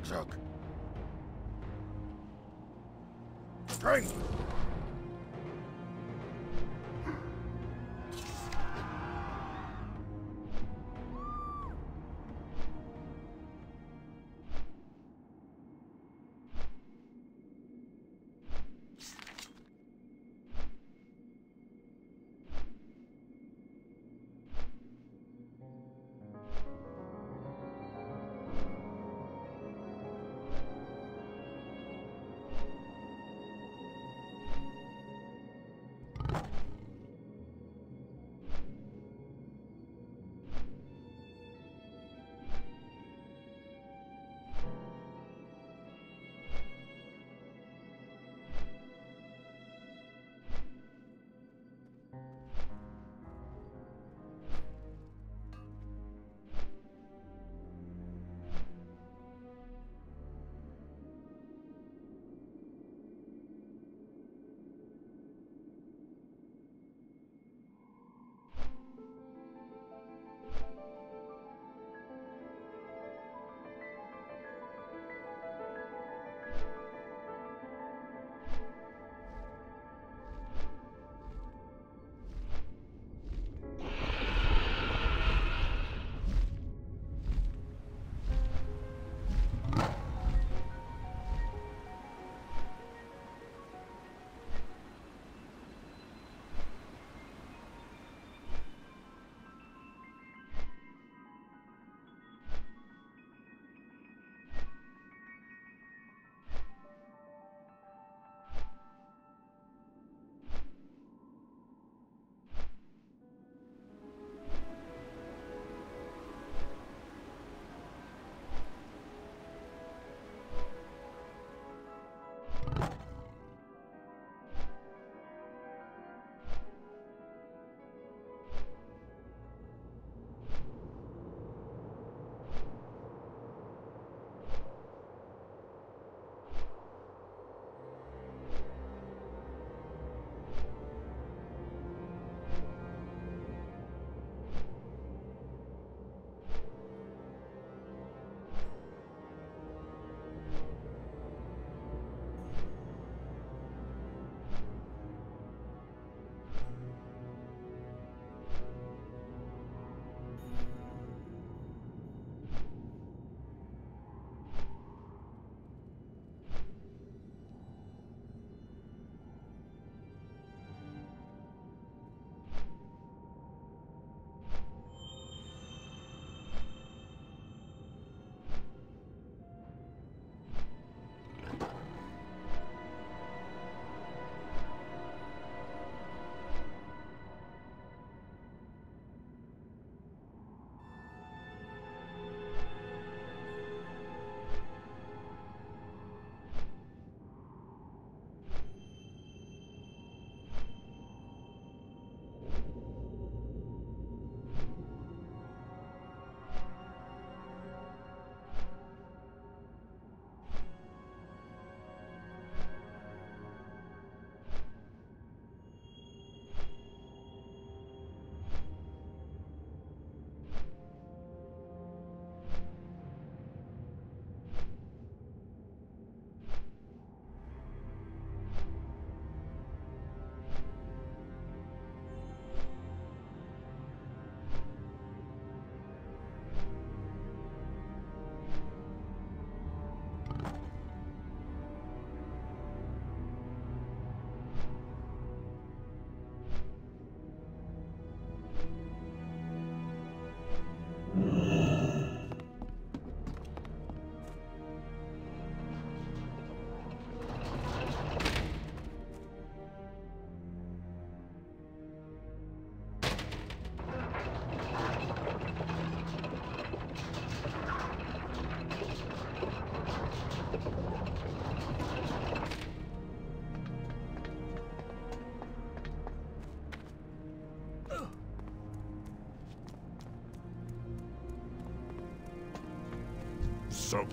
Rucksack. Strength.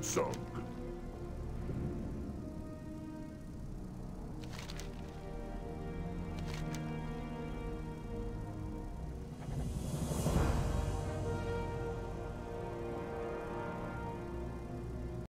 So.